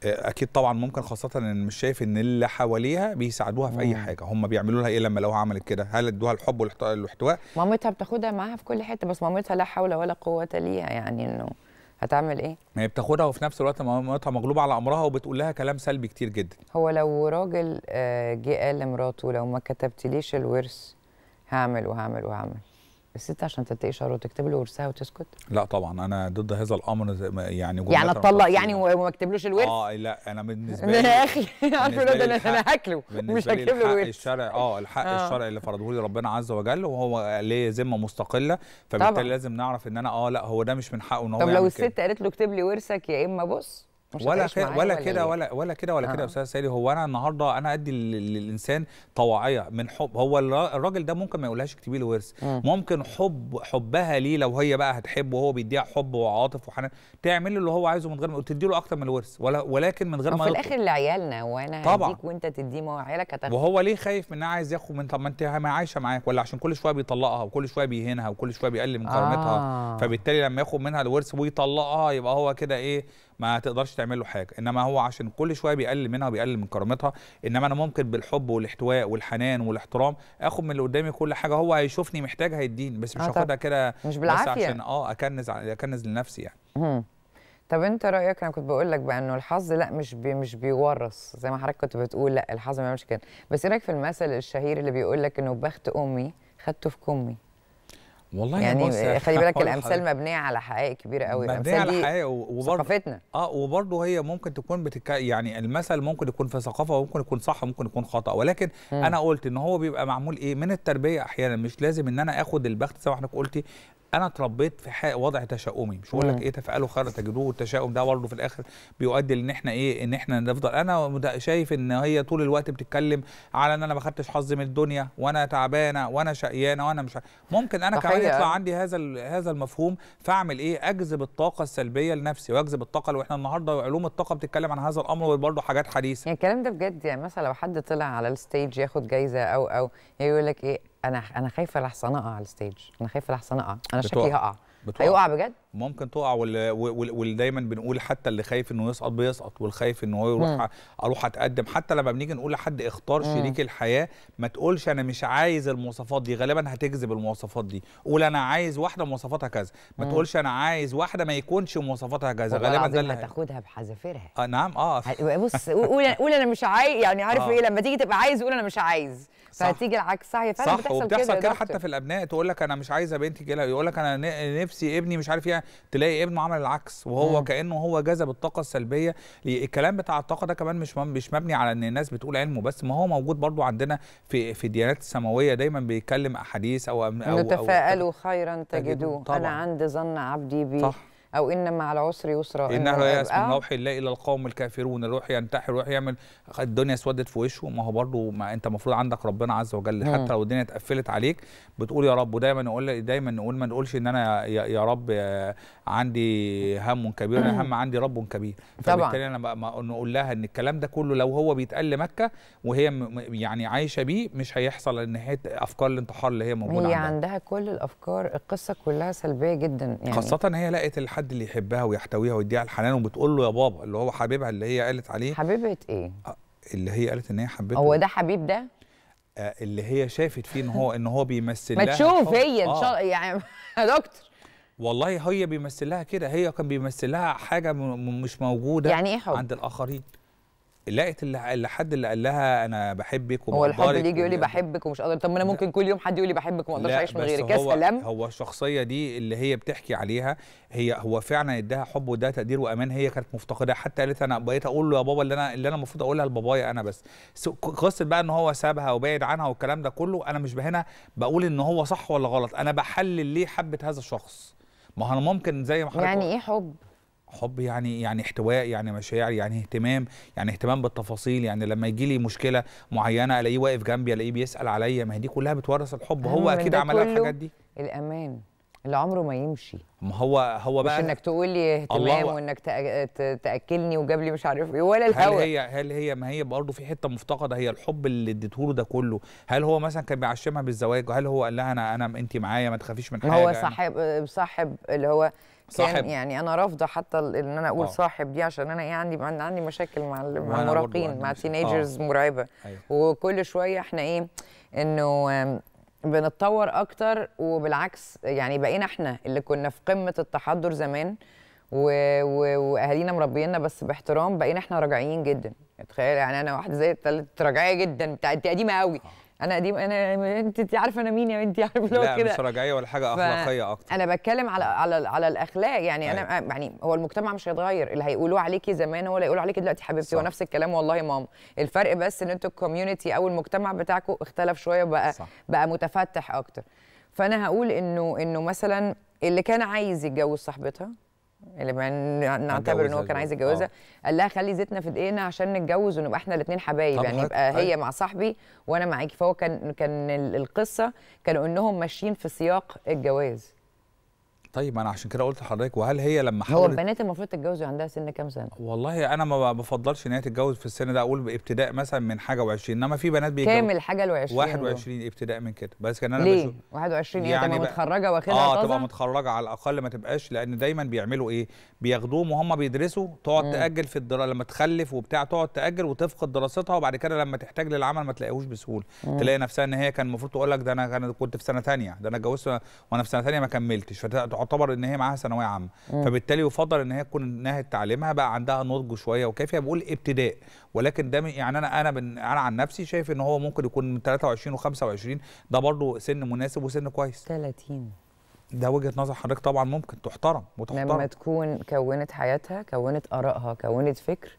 اكيد طبعا ممكن، خاصه ان مش شايف ان اللي حواليها بيساعدوها في اي حاجه. هم بيعملوا لها ايه لما لو عملت كده؟ هل ادوها الحب والاحتواء؟ مامتها بتاخدها معاها في كل حته، بس مامتها لا حول ولا قوه ليها، يعني انه هتعمل ايه؟ هي بتاخدها وفي نفس الوقت مامتها مغلوبه على امرها وبتقول لها كلام سلبي كتير جدا. هو لو راجل جه قال لمراته لو ما كتبتليش الورث هعمل وهعمل وهعمل، الست عشان تتقي شر وتكتب له ورثها وتسكت؟ لا طبعا انا ضد هذا الامر. يعني اتطلق يعني وما اكتبلوش الورث؟ لا انا بالنسبه لي يا اخي انا هاكله ومش هكتب له الورث. الشرع الحق الشرعي اللي فرضه لي ربنا عز وجل، وهو ليه ذمه مستقله، فبالتالي لازم نعرف ان انا لا هو ده مش من حقه ان هو. طب لو الست قالت له اكتب لي ورثك يا اما بص ولا كده يا استاذ سيدي. هو انا النهارده انا ادي للانسان طواعيه من حب. هو الراجل ده ممكن ما يقولهاش اكتبي لي ورث، ممكن حبها ليه لو هي بقى هتحبه وهو بيديها حب وعاطف وحنان، تعمل له اللي هو عايزه من غير ما تدي له اكتر من الورث، ولكن من غير ما في الاخر لعيالنا. وانا هديك وانت تديه، ما هو عيالك هتاخد. وهو ليه خايف منها عايز ياخد من؟ طب ما انت عايشه معاك، ولا عشان كل شويه بيطلقها وكل شويه بيهينها وكل شويه بيقلل من كرامتها، فبالتالي لما ياخد منها الورث ويطلقها يبقى هو كده ايه ما تقدرش تعمل له حاجه. انما هو عشان كل شويه بيقلل منها وبيقلل من كرامتها، انما انا ممكن بالحب والاحتواء والحنان والاحترام اخد من اللي قدامي كل حاجه. هو هيشوفني محتاجها هيديني، بس مش هاخدها كده مش بالعافيه، بس عشان اكنز لنفسي يعني. طب انت رايك، انا كنت بقول لك بقى انه الحظ لا مش بيورث زي ما حضرتك كنت بتقول، لا الحظ ما بيعملش كده، بس ايه رايك في المثل الشهير اللي بيقول لك انه بخت امي خدته في كمي؟ والله يعني خلي بالك الامثال مبنيه على حقائق كبيره قوي، مبنيه على حقائق وثقافتنا. وبرضه هي ممكن تكون يعني المثل ممكن يكون في ثقافه وممكن يكون صح وممكن يكون خطا، ولكن انا قلت ان هو بيبقى معمول ايه من التربيه احيانا. مش لازم ان انا اخد البخت زي ما حضرتك قلتي. انا اتربيت في وضع تشاؤمي، مش هقول لك ايه تفاءلوا خيرا تجدوه، والتشاؤم ده برضه في الاخر بيؤدي ان احنا ايه ان احنا نفضل. انا شايف ان هي طول الوقت بتتكلم على ان انا ما خدتش حظي من الدنيا، وانا تعبانه وانا شقيانه وانا مش ممكن انا كمان يطلع عندي هذا المفهوم، فاعمل ايه؟ اجذب الطاقه السلبيه لنفسي واجذب الطاقه. واحنا النهارده علوم الطاقه بتتكلم عن هذا الامر وبرضه حاجات حديثه. يعني الكلام ده بجد، يعني مثلا لو حد طلع على الستيج ياخد جايزه او يقول لك ايه انا خايفه لحسن اقع على الستيج، انا خايفه لحسن اقع، انا شكلي هقع. هيقع بجد؟ ممكن تقع. ودايما بنقول حتى اللي خايف انه يسقط بيسقط، والخايف انه هو يروح اروح اتقدم. حتى لما بنيجي نقول لحد اختار شريك الحياه، ما تقولش انا مش عايز المواصفات دي، غالبا هتجذب المواصفات دي. قول انا عايز واحده مواصفاتها كذا، ما تقولش انا عايز واحده ما يكونش مواصفاتها كذا، غالبا ده اللي هتاخدها بحذافيرها. نعم. بص قول انا مش عايز، يعني عارف ايه لما تيجي تبقى عايز قول انا مش عايز، فهتيجي العكس. صح، فعلا بتحصل كده حتى في الابناء. تقول لك انا مش عايزه بنتي كده، يقول لك انا نفسي ابني مش عارف ايه، تلاقي ابنه عمل العكس، وهو كانه هو جذب الطاقه السلبيه. الكلام بتاع الطاقه ده كمان مش مبني على ان الناس بتقول علمه بس، ما هو موجود برضو عندنا في الديانات السماويه. دايما بيتكلم احاديث او تفاءلوا خيرا تجدوه، انا عند ظن عبدي بي، صح، او ان مع العسر يسرا، انه لا يأس من روح الله الا القوم الكافرون. الروح ينتحر، الروح يعمل، الدنيا اسودت في وشه. ما هو برضه ما انت المفروض عندك ربنا عز وجل، حتى لو الدنيا اتقفلت عليك بتقول يا رب. ودايما نقول ما نقولش ان انا يا رب عندي هم كبير، انا هم عندي رب كبير. فبالتالي انا نقول لها ان الكلام ده كله لو هو بيتقال لمكه وهي يعني عايشه بيه، مش هيحصل ان افكار الانتحار اللي هي موجوده عندها. هي عندها كل الافكار، القصه كلها سلبيه جدا يعني. خاصه هي لقت الحد اللي يحبها ويحتويها ويديها الحنان، وبتقول له يا بابا اللي هو حبيبها اللي هي قالت عليه. حبيبه ايه؟ اللي هي قالت ان هي حبته. هو ده حبيب ده؟ اللي هي شافت فيه ان هو بيمثل لها. ما تشوف هي ان شاء الله يعني يا دكتور. والله هي بيمثل لها كده، هي كان بيمثل لها حاجه مش موجوده يعني إيه حب؟ عند الاخرين. لقيت الحد اللي قال لها انا بحبك ومقدرك. هو الحد اللي يجي يقول لي بحبك ومش قادر؟ طب ما انا ممكن كل يوم حد يقول لي بحبك وما اقدرش اعيش من غيرك. يا سلام. هو الشخصيه دي اللي هي بتحكي عليها، هو فعلا اداها حب واداها تقدير وامان، هي كانت مفتقداها. حتى قالت انا بقيت اقول له يا بابا اللي انا المفروض اقولها لبابايا انا، بس قصه بقى ان هو سابها وبعد عنها والكلام ده كله. انا مش هنا بقول ان هو صح ولا غلط، انا بحلل ليه حبه هذا الشخص. ما انا ممكن زي ما حضرتك يعني ايه حب؟ حب يعني احتواء، يعني مشاعر، يعني اهتمام، يعني اهتمام بالتفاصيل. يعني لما يجي لي مشكله معينه الاقيه واقف جنبي، الاقيه بيسال عليا. ما هي دي كلها بتورث الحب. هو اكيد عملها الحاجات دي. الامان اللي عمره ما يمشي. ما هو بقى مش انك تقول لي اهتمام وانك تاكلني وجاب لي مش عارف ايه ولا الهوا. هل هي ما هي برضه في حته مفتقده، هي الحب اللي اديته له ده كله. هل هو مثلا كان بيعشمها بالزواج؟ هل هو قال لها انا انت معايا ما تخافيش من حاجه؟ هو صاحب اللي هو صاحب. يعني انا رافضه حتى ان انا اقول صاحب دي، عشان انا عندي مشاكل مع المراهقين، مع تينيجرز مرعبه. أيوة. وكل شويه احنا انه بنتطور اكتر، وبالعكس يعني بقينا احنا اللي كنا في قمه التحضر زمان واهالينا مربينا بس باحترام، بقينا احنا راجعيين جدا. تخيل يعني انا واحده زي التالت راجعيه جدا. انت قديمه قوي. انا قديم. انا انت عارفه انا مين يا بنتي؟ عارفه لو كده. لا مش راجعيه ولا حاجه، اخلاقيه اكتر. انا بتكلم على الاخلاق يعني. أيوة. انا يعني هو المجتمع مش هيتغير، اللي هيقولوه عليكي زمان هو اللي هيقولوا عليكي دلوقتي حبيبتي. هو نفس الكلام والله يا ماما. الفرق بس ان انتوا الكوميونتي او المجتمع بتاعكم اختلف شويه، بقى متفتح اكتر. فانا هقول انه مثلا اللي كان عايز يتجوز صاحبتها، اللي نعتبر ان هو كان عايز يتجوزها، قال لها خلي زيتنا في دقيقنا عشان نتجوز ونبقى احنا الاثنين حبايب، يعني يبقى هي مع صاحبي وانا معاكي. فهو كان القصه كانوا انهم ماشيين في سياق الجواز. طيب انا عشان كده قلت لحضرتك. وهل هي لما حاولت، هو البنات المفروض تتجوز عندها سن كام سنه؟ والله انا ما بفضلش ان هي تتجوز في السن ده، اقول بابتداء مثلا من حاجه و20. انما في بنات بيتجوزوا كامل حاجه ال 21 ابتداء من كده. بس كان انا ليه 21 يعني متخرجه واخدها طازه. تبقى متخرجه على الاقل، ما تبقاش. لان دايما بيعملوا بياخدوهم وهم بيدرسوا، تقعد تاجل في الدراسه لما تخلف وبتاع، تقعد تاجل وتفقد دراستها، وبعد كده لما تحتاج للعمل ما تلاقيهوش بسهوله. تلاقي نفسها ان هي كان المفروض تقول لك ده انا كنت في سنه ثانيه، ده انا اتجوزت وانا في سنه ثانيه ما كملتش، تعتبر ان هي معاها ثانويه عامه. فبالتالي يفضل ان هي تكون نهت تعليمها، بقى عندها نضج شويه وكافيه. بقول ابتداء، ولكن ده يعني انا عن نفسي شايف ان هو ممكن يكون من 23 و25. ده برضه سن مناسب وسن كويس. 30 ده وجهه نظر حضرتك طبعا، ممكن تحترم وتحترم لما تكون كونت حياتها، كونت ارائها، كونت فكر،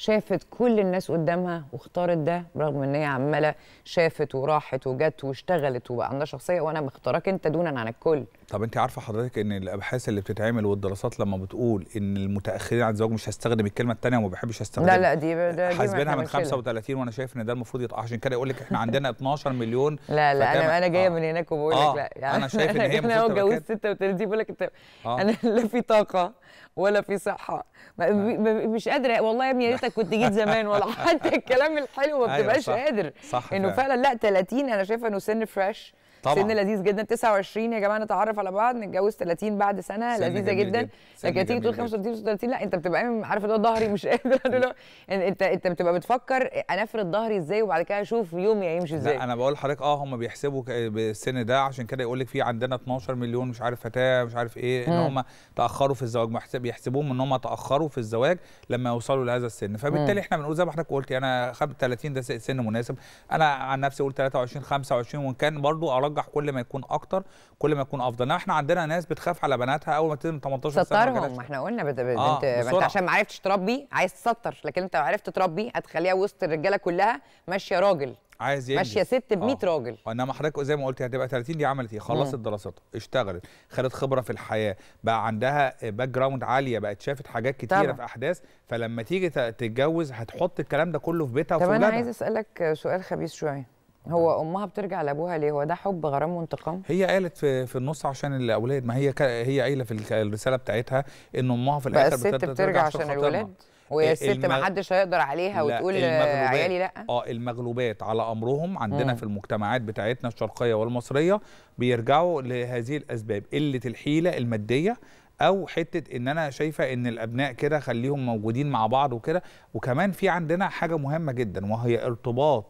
شافت كل الناس قدامها واختارت ده، برغم ان هي عماله شافت وراحت وجت واشتغلت وبقى عندها شخصيه. وانا مختارك انت دونا عن الكل. طب انت عارفه حضرتك ان الابحاث اللي بتتعمل والدراسات لما بتقول ان المتاخرين عن الزواج، مش هستخدم الكلمه الثانيه وما بحبش استخدمها، لا دي حاسبينها من 35، وانا شايف ان ده المفروض يطلع. عشان كده يقول لك احنا عندنا 12 مليون. لا انا جايه من هناك وبقول لك لا يعني انا شايف ان هي انا اتجوزت 36، بقول لك انت انا لا في طاقه ولا في صحه، مش قادره والله يا ابني. يا ريتك كنت جيت زمان، ولا حتى الكلام الحلو ما بتبقاش قادر. انه فعلا لا 30 انا شايفه انه سن فريش طبعا. سن لذيذ جدا. 29 يا جماعه نتعرف على بعض، نتجوز 30 بعد سنه لذيذه جدا. لكن تيجي تقول 35 36 لا، انت بتبقى عارف اللي هو ظهري مش قادر. انت بتبقى بتفكر انا افرد ظهري ازاي وبعد كده اشوف يومي هيمشي ازاي. لا انا بقول لحضرتك هم بيحسبوا بالسن ده، عشان كده يقول لك في عندنا 12 مليون مش عارف فتاه مش عارف ايه ان هم تاخروا في الزواج. بيحسبوهم ان هم تاخروا في الزواج لما يوصلوا لهذا السن. فبالتالي احنا بنقول زي ما حضرتك قلتي انا 30 ده سن مناسب. انا عن نفسي اقول 23 25، وان كان برضه ارجح كل ما يكون اكتر كل ما يكون افضل. احنا عندنا ناس بتخاف على بناتها اول ما تتم 18 سنه. سترهم، ما احنا قلنا انت عشان ما عرفتش تربي عايز تسطر، لكن انت لو عرفت تربي هتخليها وسط الرجاله كلها ماشيه راجل، عايز ينجز، ماشيه ست ب 100 راجل. انما حضرتك زي ما قلت هتبقى 30 دي عملت ايه؟ خلصت دراستها، اشتغلت، خدت خبره في الحياه، بقى عندها باك جراوند عاليه، بقت شافت حاجات كتيره طبعا. في احداث. فلما تيجي تتجوز هتحط الكلام ده كله في بيتها وفي ولادها. طب انا عايز اسالك سؤال خبيث شويه. هو امها بترجع لابوها ليه؟ هو ده حب غرام وانتقام؟ هي قالت في النص عشان الاولاد. ما هي قايله في الرساله بتاعتها ان امها في الاخر بترجع عشان الولاد، وهي الست ما حدش هيقدر عليها وتقول عيالي لا. المغلوبات على امرهم عندنا في المجتمعات بتاعتنا الشرقيه والمصريه بيرجعوا لهذه الاسباب: قله الحيله الماديه، او حته ان انا شايفه ان الابناء كده خليهم موجودين مع بعض وكده. وكمان في عندنا حاجه مهمه جدا وهي ارتباط،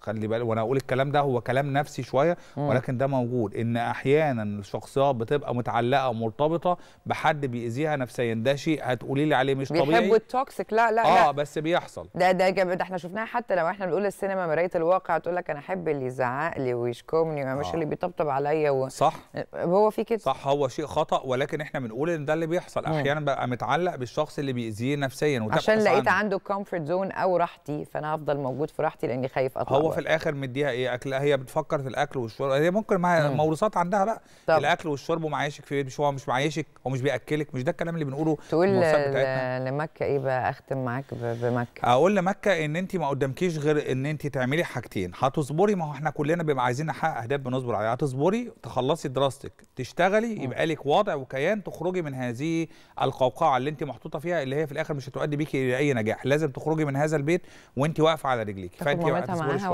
خلي بالك وانا اقول الكلام ده هو كلام نفسي شويه ولكن ده موجود، ان احيانا الشخصيات بتبقى متعلقه ومرتبطه بحد بيأذيها نفسيا. ده شيء هتقولي لي عليه مش طبيعي، بيحبوا التوكسيك. لا لا لا بس بيحصل ده احنا شفناها حتى لو احنا بنقول السينما مرايه الواقع، تقول لك انا احب اللي يزعق لي ويشكمني مش اللي بيطبطب عليا صح. هو في كده صح، هو شيء خطأ ولكن احنا بنقول ان ده اللي بيحصل. احيانا ببقى متعلق بالشخص اللي بيأذيه نفسيا عشان لقيت عنده كومفورت زون او راحتي، فانا هفضل موجود في راحتي لاني خايف أطلع. هو في الاخر مديها ايه؟ اكل. هي بتفكر في الاكل والشرب، هي ممكن معاها موروثات عندها بقى طب. الاكل والشرب ومعيشك في بيت، مش هو مش معيشك، هو مش بياكلك، مش ده الكلام اللي بنقوله. تقول لمكه ايه بقى؟ اختم معاك بمكه. اقول لمكه ان انت ما قدامكيش غير ان انت تعملي حاجتين، هتصبري، ما هو احنا كلنا بنبقى عايزين نحقق اهداف بنصبر عليها، هتصبري تخلصي دراستك، تشتغلي، يبقى لك وضع وكيان، تخرجي من هذه القوقعه اللي انت محطوطه فيها اللي هي في الاخر مش هتؤدي بيكي الى اي نجاح. لازم تخرجي من هذا البيت وانت واقفه على رجليك. فانت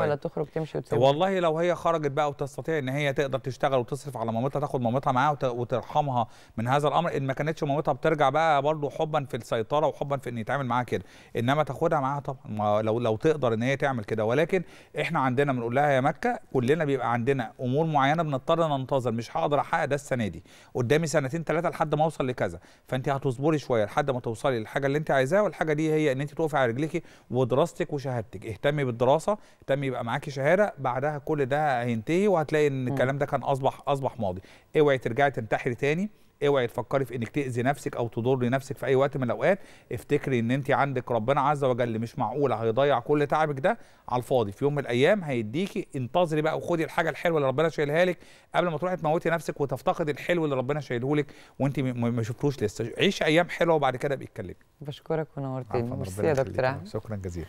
ولا تخرج تمشي وتسيبها؟ والله لو هي خرجت بقى وتستطيع ان هي تقدر تشتغل وتصرف على مامتها، تاخد مامتها معاها وترحمها من هذا الامر. ان ما كانتش مامتها بترجع بقى برضه حبا في السيطره وحبا في ان يتعامل معاها كده، انما تاخدها معاها طبعا لو تقدر ان هي تعمل كده. ولكن احنا عندنا بنقول لها يا مكه كلنا بيبقى عندنا امور معينه بنضطر ننتظر، مش هقدر احقق ده السنه دي، قدامي سنتين ثلاثه لحد ما اوصل لكذا، فانت هتصبري شويه لحد ما توصلي للحاجه اللي انت عايزاها، والحاجه دي هي ان انت تقفي على رجليكي ودراستك وشهادتك. اهتمي بالدراسه، تم يبقى معاكي شهاده، بعدها كل ده هينتهي وهتلاقي ان الكلام ده كان اصبح ماضي. اوعي ترجعي تنتحري تاني، اوعي تفكري في انك تاذي نفسك او تضري نفسك في اي وقت من الاوقات. افتكري ان انت عندك ربنا عز وجل، مش معقوله هيضيع كل تعبك ده على الفاضي، في يوم من الايام هيديكي. انتظري بقى وخدي الحاجه الحلوه اللي ربنا شايلها لك قبل ما تروحي تموتي نفسك وتفتقدي الحلو اللي ربنا شايله لك وانت ما شفتوش لسه. عيشي ايام حلوه وبعد كده بيتكلمي. بشكرك ونورتني. ميرسي يا دكتور احمد، شكرا جزيلا.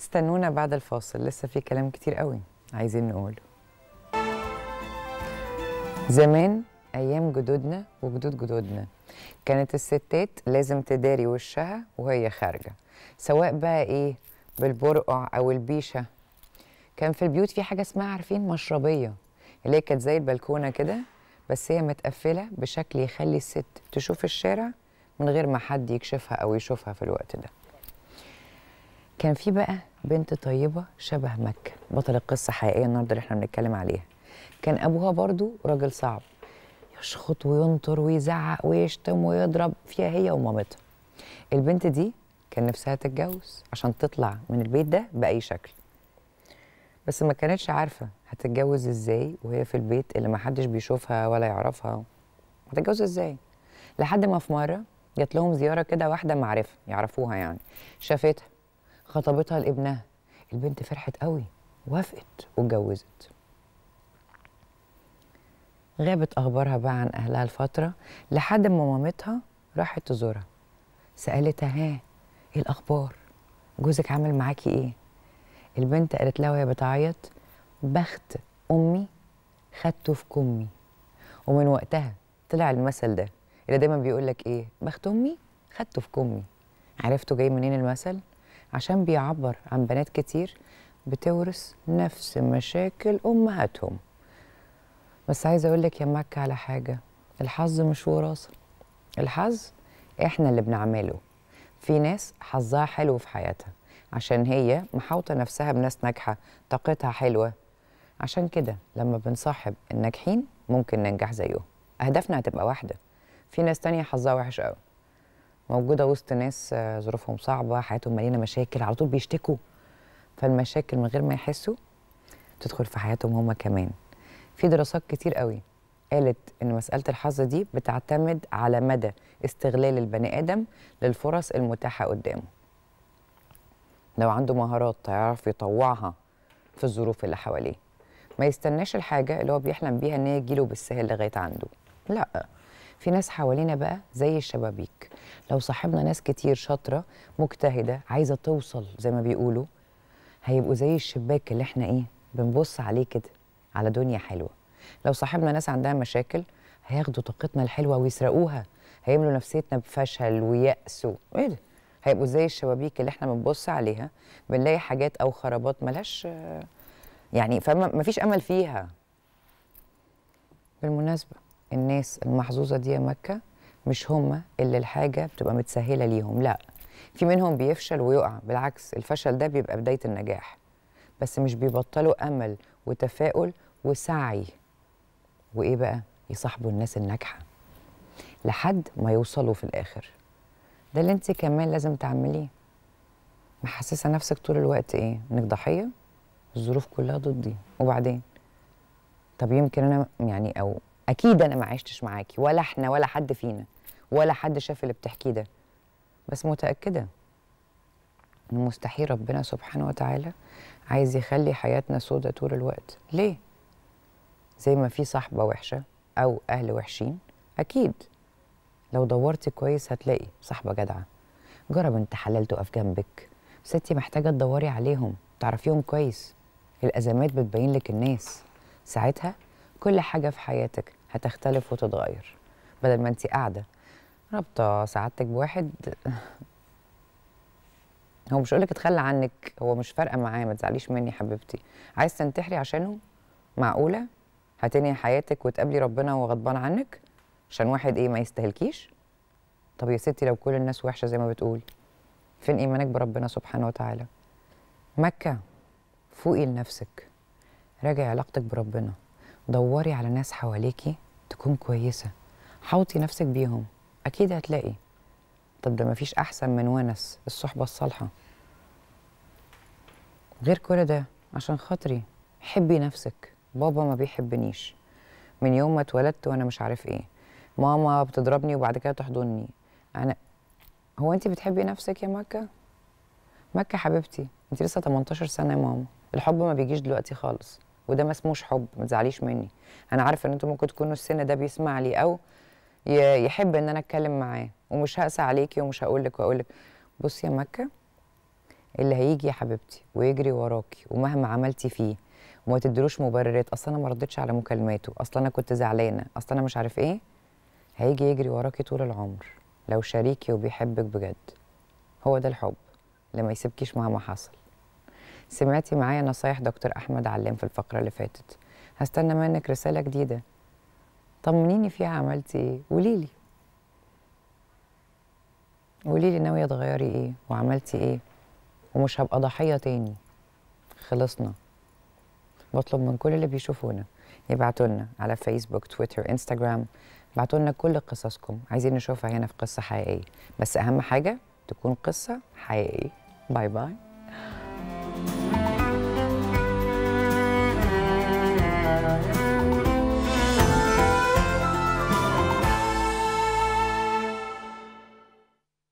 استنونا بعد الفاصل، لسه في كلام كتير قوي عايزين نقوله. زمان أيام جدودنا وجدود جدودنا كانت الستات لازم تداري وشها وهي خارجة، سواء بقى إيه، بالبرقع أو البيشة. كان في البيوت في حاجة اسمها عارفين مشربية، اللي هي كانت زي البلكونة كده بس هي متقفلة بشكل يخلي الست تشوف الشارع من غير ما حد يكشفها أو يشوفها في الوقت ده. كان في بقى بنت طيبة شبه مكة، بطل القصة حقيقية النهارده اللي احنا بنتكلم عليها. كان أبوها برضو راجل صعب، يشخط وينطر ويزعق ويشتم ويضرب فيها هي ومامتها. البنت دي كان نفسها تتجوز عشان تطلع من البيت ده بأي شكل، بس ما كانتش عارفة هتتجوز ازاي وهي في البيت اللي ما حدش بيشوفها ولا يعرفها، هتتجوز ازاي. لحد ما في مرة جات لهم زيارة كده واحدة معرفة يعرفوها يعني، شافتها خطبتها لابنها. البنت فرحت قوي وافقت واتجوزت. غابت اخبارها بقى عن اهلها لفتره لحد ما مامتها راحت تزورها، سالتها ها ايه الاخبار، جوزك عامل معاكي ايه؟ البنت قالت لها وهي بتعيط، بخت امي خدته في كمي. ومن وقتها طلع المثل ده اللي دايما بيقول لك ايه، بخت امي خدته في كمي. عرفتوا جاي منين المثل؟ عشان بيعبر عن بنات كتير بتورث نفس مشاكل امهاتهم. بس عايزه اقول لك يا مكه على حاجه، الحظ مش وراثه، الحظ احنا اللي بنعمله. في ناس حظها حلو في حياتها عشان هي محاوطه نفسها بناس ناجحه، طاقتها حلوه، عشان كده لما بنصاحب الناجحين ممكن ننجح زيهم. اهدافنا هتبقى واحده. في ناس تانية حظها وحش قوي، موجودة وسط ناس ظروفهم صعبة، حياتهم مليانة مشاكل، على طول بيشتكوا، فالمشاكل من غير ما يحسوا تدخل في حياتهم هما كمان. في دراسات كتير قوي قالت إن مسألة الحظ دي بتعتمد على مدى استغلال البني آدم للفرص المتاحة قدامه. لو عنده مهارات هيعرف يطوعها في الظروف اللي حواليه، ما يستناش الحاجة اللي هو بيحلم بيها إن هي تجيله بالسهل لغاية عنده. لأ، في ناس حوالينا بقى زي الشبابيك، لو صاحبنا ناس كتير شاطرة مجتهدة عايزة توصل زي ما بيقولوا، هيبقوا زي الشباك اللي احنا ايه بنبص عليه كده، على دنيا حلوة. لو صاحبنا ناس عندها مشاكل هياخدوا طاقتنا الحلوة ويسرقوها، هيملوا نفسيتنا بفشل ويأس ايه ده، هيبقوا زي الشبابيك اللي احنا بنبص عليها بنلاقي حاجات او خرابات ملهاش يعني، فمفيش امل فيها. بالمناسبة الناس المحظوظة دي يا مكة مش هم اللي الحاجه بتبقى متسهله ليهم، لا، في منهم بيفشل ويقع، بالعكس الفشل ده بيبقى بدايه النجاح، بس مش بيبطلوا امل وتفاؤل وسعي. وايه بقى؟ يصاحبوا الناس الناجحه لحد ما يوصلوا في الاخر. ده اللي انت كمان لازم تعمليه. محسسه نفسك طول الوقت ايه؟ انك ضحيه، الظروف كلها ضدي، وبعدين طب يمكن انا يعني، او اكيد انا ما عشتش معاكي، ولا احنا ولا حد فينا، ولا حد شاف اللي بتحكيه ده، بس متاكده ان مستحيل ربنا سبحانه وتعالى عايز يخلي حياتنا سودة طول الوقت. ليه؟ زي ما في صاحبه وحشه او اهل وحشين، اكيد لو دورتي كويس هتلاقي صاحبه جدعه، جرب انت حلال تقف جنبك، بس انت محتاجه تدوري عليهم، تعرفيهم كويس، الازمات بتبين لك الناس، ساعتها كل حاجه في حياتك هتختلف وتتغير، بدل ما انت قاعده رابطه سعادتك بواحد هو مش هيقولك اتخلى عنك، هو مش فارقه معاه، ما تزعليش مني يا حبيبتي، عايز تنتحري عشانه؟ معقوله هتنهي حياتك وتقابلي ربنا وهو غضبان عنك عشان واحد ايه ما يستهلكيش؟ طب يا ستي لو كل الناس وحشه زي ما بتقول، فين ايمانك بربنا سبحانه وتعالى؟ مكة، فوقي لنفسك، راجعي علاقتك بربنا، دوري على ناس حواليكي تكون كويسه، حاوطي نفسك بيهم، اكيد هتلاقي. طب ده مفيش احسن من ونس الصحبه الصالحه. غير كل ده، عشان خاطري حبي نفسك. بابا ما بيحبنيش من يوم ما اتولدت، وانا مش عارف ايه، ماما بتضربني وبعد كده تحضني. انا هو انت بتحبي نفسك يا مكة؟ مكة حبيبتي، انت لسه 18 سنه يا ماما، الحب ما بيجيش دلوقتي خالص، وده ما اسموش حب، ما تزعليش مني، انا عارفه ان انتوا ممكن تكونوا السن ده بيسمع لي او يحب ان انا اتكلم معاه، ومش هقسى عليكي ومش هقولك واقولك. بصي يا مكة، اللي هيجي يا حبيبتي ويجري وراكي ومهما عملتي فيه وما تديلوش مبررات، اصل انا ما ردتش على مكالماته، اصل انا كنت زعلانه، اصل انا مش عارف ايه، هيجي يجري وراكي طول العمر لو شريكي وبيحبك بجد. هو ده الحب، لما يسيبكيش مهما حصل. سمعتي معايا نصايح دكتور أحمد علام في الفقرة اللي فاتت، هستنى منك رسالة جديدة طمنيني فيها عملتي ايه، قوليلي قوليلي ناوية تغيري ايه وعملتي ايه، ومش هبقى ضحية تاني. خلصنا، بطلب من كل اللي بيشوفونا يبعتولنا على فيسبوك، تويتر، انستجرام، ابعتولنا كل قصصكم، عايزين نشوفها هنا في قصة حقيقية، بس أهم حاجة تكون قصة حقيقية. باي باي.